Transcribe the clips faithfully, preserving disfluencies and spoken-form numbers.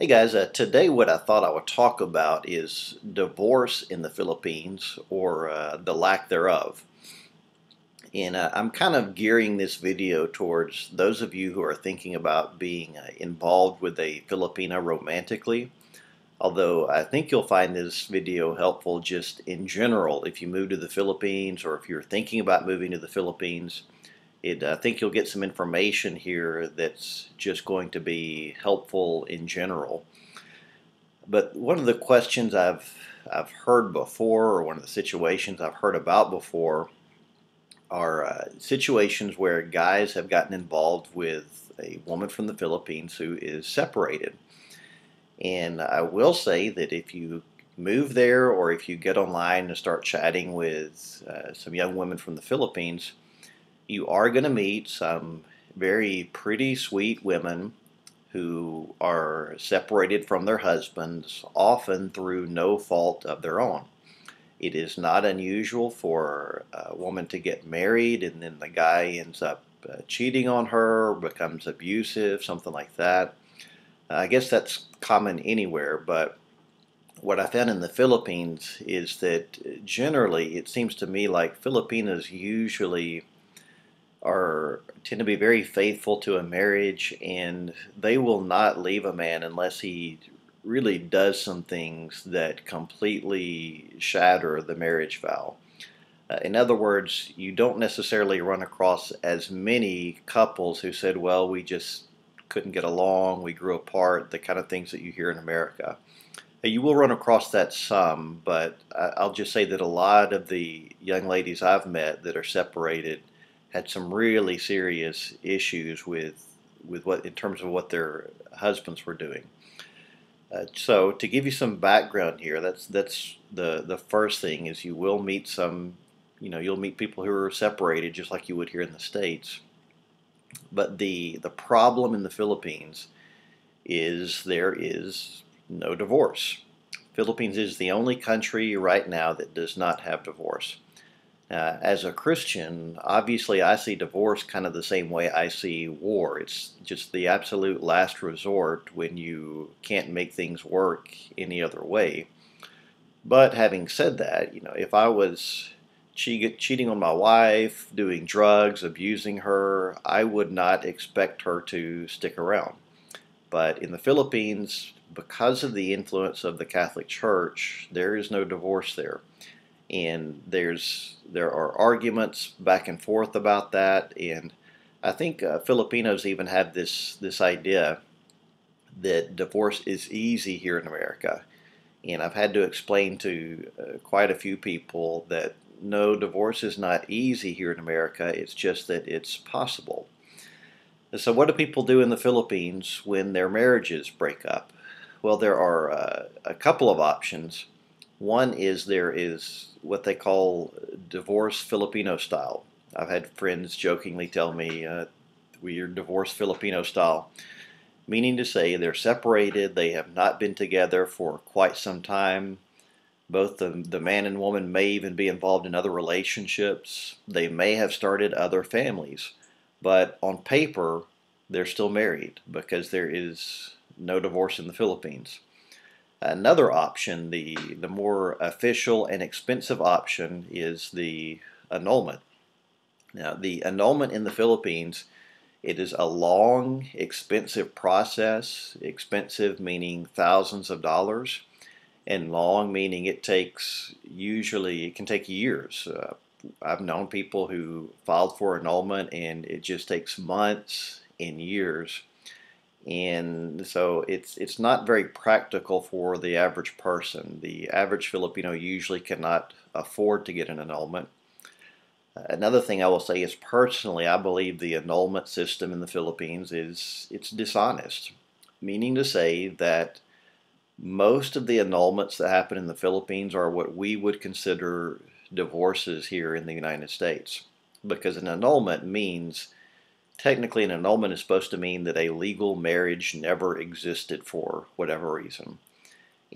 Hey guys, uh, today what I thought I would talk about is divorce in the Philippines, or uh, the lack thereof. And uh, I'm kind of gearing this video towards those of you who are thinking about being uh, involved with a Filipina romantically. Although I think you'll find this video helpful just in general if you move to the Philippines, or if you're thinking about moving to the Philippines. It, I think you'll get some information here that's just going to be helpful in general. But one of the questions I've, I've heard before, or one of the situations I've heard about before, are uh, situations where guys have gotten involved with a woman from the Philippines who is separated. And I will say that if you move there, or if you get online and start chatting with uh, some young women from the Philippines, you are going to meet some very pretty, sweet women who are separated from their husbands, often through no fault of their own. It is not unusual for a woman to get married and then the guy ends up cheating on her, becomes abusive, something like that. I guess that's common anywhere, but what I found in the Philippines is that generally it seems to me like Filipinas usually are tend to be very faithful to a marriage, and they will not leave a man unless he really does some things that completely shatter the marriage vow. Uh, in other words, you don't necessarily run across as many couples who said, well, we just couldn't get along, we grew apart, the kind of things that you hear in America. You will run across that some, but I'll just say that a lot of the young ladies I've met that are separated had some really serious issues with with what in terms of what their husbands were doing. Uh, so to give you some background here, that's that's the the first thing is you will meet some, you know, you'll meet people who are separated just like you would here in the States. But the the problem in the Philippines is there is no divorce. Philippines is the only country right now that does not have divorce. Uh, as a Christian, obviously I see divorce kind of the same way I see war. It's just the absolute last resort when you can't make things work any other way. But having said that, you know, if I was che- cheating on my wife, doing drugs, abusing her, I would not expect her to stick around. But in the Philippines, because of the influence of the Catholic Church, there is no divorce there. And there's there are arguments back and forth about that, and I think uh, Filipinos even have this this idea that divorce is easy here in America. And I've had to explain to uh, quite a few people that no, divorce is not easy here in America, it's just that it's possible. And so what do people do in the Philippines when their marriages break up? Well, there are uh, a couple of options. One is there is what they call divorce Filipino style. I've had friends jokingly tell me, uh, we're divorced Filipino style, meaning to say they're separated, they have not been together for quite some time. Both the, the man and woman may even be involved in other relationships. They may have started other families, but on paper, they're still married because there is no divorce in the Philippines. Another option, the, the more official and expensive option, is the annulment. Now, the annulment in the Philippines, it is a long, expensive process. Expensive meaning thousands of dollars, and long meaning it takes, usually it can take years. Uh, I've known people who filed for annulment and it just takes months and years. And so it's it's not very practical for the average person. The average Filipino usually cannot afford to get an annulment. Another thing I will say is, personally, I believe the annulment system in the Philippines is it's dishonest, meaning to say that most of the annulments that happen in the Philippines are what we would consider divorces here in the United States, because an annulment means, technically, an annulment is supposed to mean that a legal marriage never existed for whatever reason.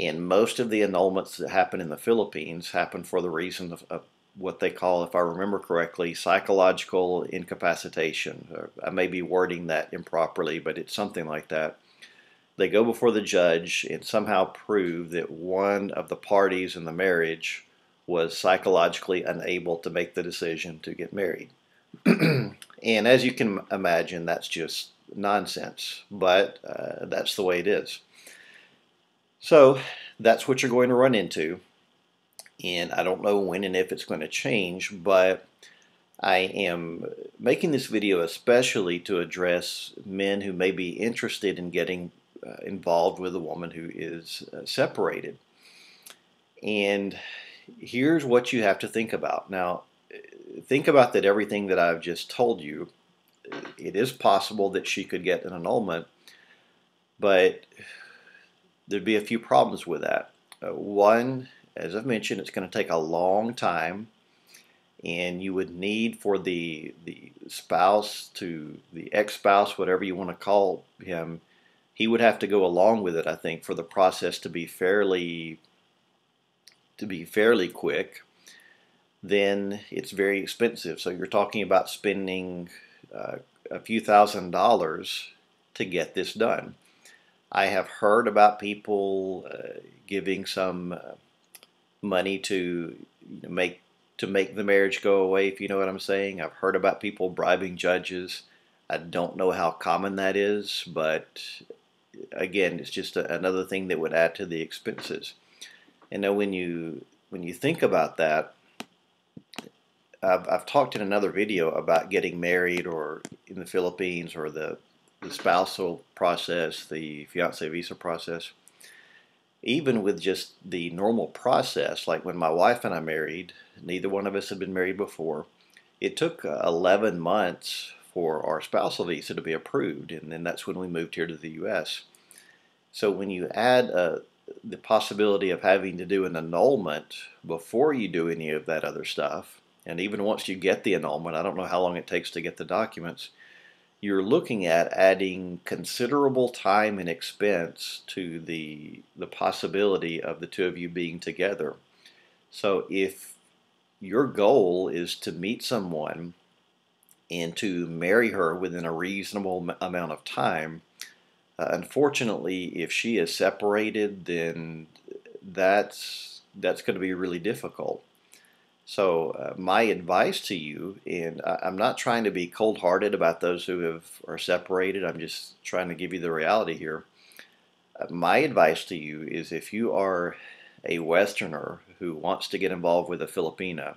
And most of the annulments that happen in the Philippines happen for the reason of, of what they call, if I remember correctly, psychological incapacitation. I may be wording that improperly, but it's something like that. they go before the judge and somehow prove that one of the parties in the marriage was psychologically unable to make the decision to get married. And as you can imagine, that's just nonsense, but uh, that's the way it is. So that's what you're going to run into, and I don't know when and if it's going to change, but I am making this video especially to address men who may be interested in getting uh, involved with a woman who is uh, separated. And here's what you have to think about. Now, think about that everything that I've just told you. It is possible that she could get an annulment, but there'd be a few problems with that. Uh, one, as I've mentioned, it's going to take a long time, and you would need for the the spouse to the ex-spouse, whatever you want to call him, he would have to go along with it, I think, for the process to be fairly to be fairly quick. Then it's very expensive. So you're talking about spending uh, a few thousand dollars to get this done. I have heard about people uh, giving some uh, money to make to make the marriage go away, if you know what I'm saying. I've heard about people bribing judges. I don't know how common that is, but again, it's just a, another thing that would add to the expenses. And now when you when you think about that, I've, I've talked in another video about getting married or in the Philippines, or the the spousal process, the fiancé visa process. Even with just the normal process, like when my wife and I married, neither one of us had been married before, it took eleven months for our spousal visa to be approved, and then that's when we moved here to the U S So when you add uh, the possibility of having to do an annulment before you do any of that other stuff, and even once you get the annulment, I don't know how long it takes to get the documents, you're looking at adding considerable time and expense to the the possibility of the two of you being together. So if your goal is to meet someone and to marry her within a reasonable amount of time, uh, unfortunately, if she is separated, then that's that's going to be really difficult. So uh, my advice to you, and I, I'm not trying to be cold-hearted about those who have, are separated, I'm just trying to give you the reality here. Uh, my advice to you is, if you are a Westerner who wants to get involved with a Filipina,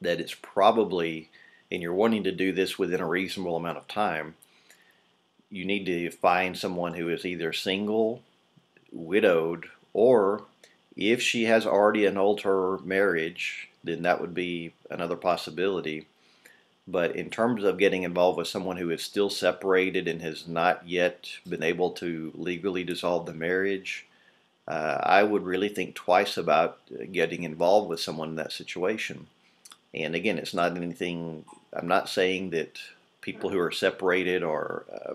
that it's probably, and you're wanting to do this within a reasonable amount of time, you need to find someone who is either single, widowed, or if she has already annulled her marriage, then that would be another possibility. But in terms of getting involved with someone who is still separated and has not yet been able to legally dissolve the marriage, uh, I would really think twice about getting involved with someone in that situation. And again, it's not anything, I'm not saying that people who are separated are, uh,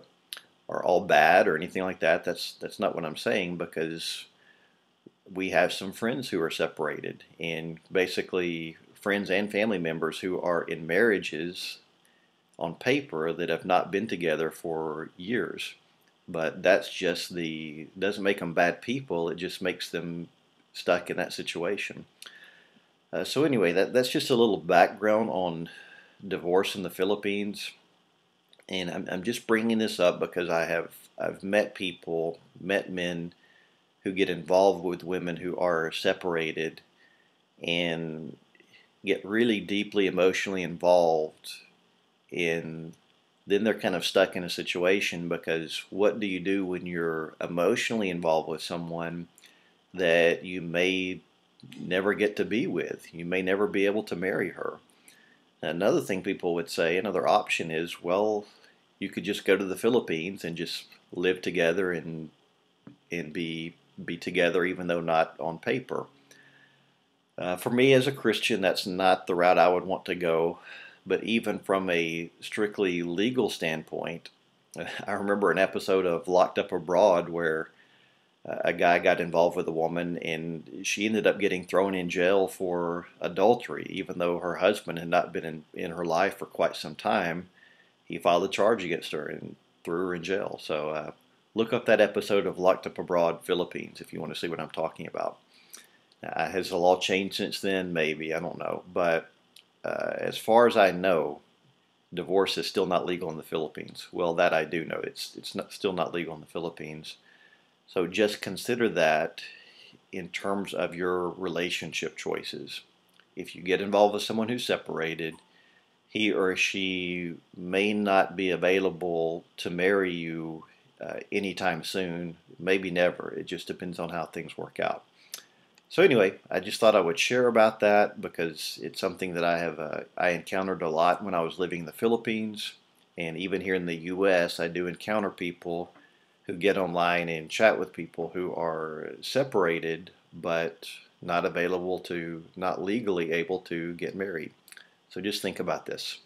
are all bad or anything like that. That's, that's not what I'm saying, because we have some friends who are separated, and basically friends and family members who are in marriages on paper that have not been together for years. But that's just the, doesn't make them bad people, it just makes them stuck in that situation. Uh, so anyway, that, that's just a little background on divorce in the Philippines. And I'm, I'm just bringing this up because I have, I've met people, met men, who get involved with women who are separated and get really deeply emotionally involved, and then they're kind of stuck in a situation, because what do you do when you're emotionally involved with someone that you may never get to be with? You may never be able to marry her. Another thing people would say, another option is, well, you could just go to the Philippines and just live together and and be be together, even though not on paper. Uh, for me as a Christian, that's not the route I would want to go. But even from a strictly legal standpoint, I remember an episode of Locked Up Abroad where a guy got involved with a woman, and she ended up getting thrown in jail for adultery, even though her husband had not been in, in her life for quite some time. He filed a charge against her and threw her in jail. So uh, look up that episode of Locked Up Abroad, Philippines, if you want to see what I'm talking about. Uh, has the law changed since then? Maybe. I don't know. But uh, as far as I know, divorce is still not legal in the Philippines. Well, that I do know. It's, it's not, still not legal in the Philippines. So just consider that in terms of your relationship choices. If you get involved with someone who's separated, he or she may not be available to marry you uh, anytime soon, maybe never. It just depends on how things work out. So anyway, I just thought I would share about that because it's something that I have uh, I encountered a lot when I was living in the Philippines, and even here in the U S I do encounter people who get online and chat with people who are separated but not available to, not legally able to get married. So just think about this.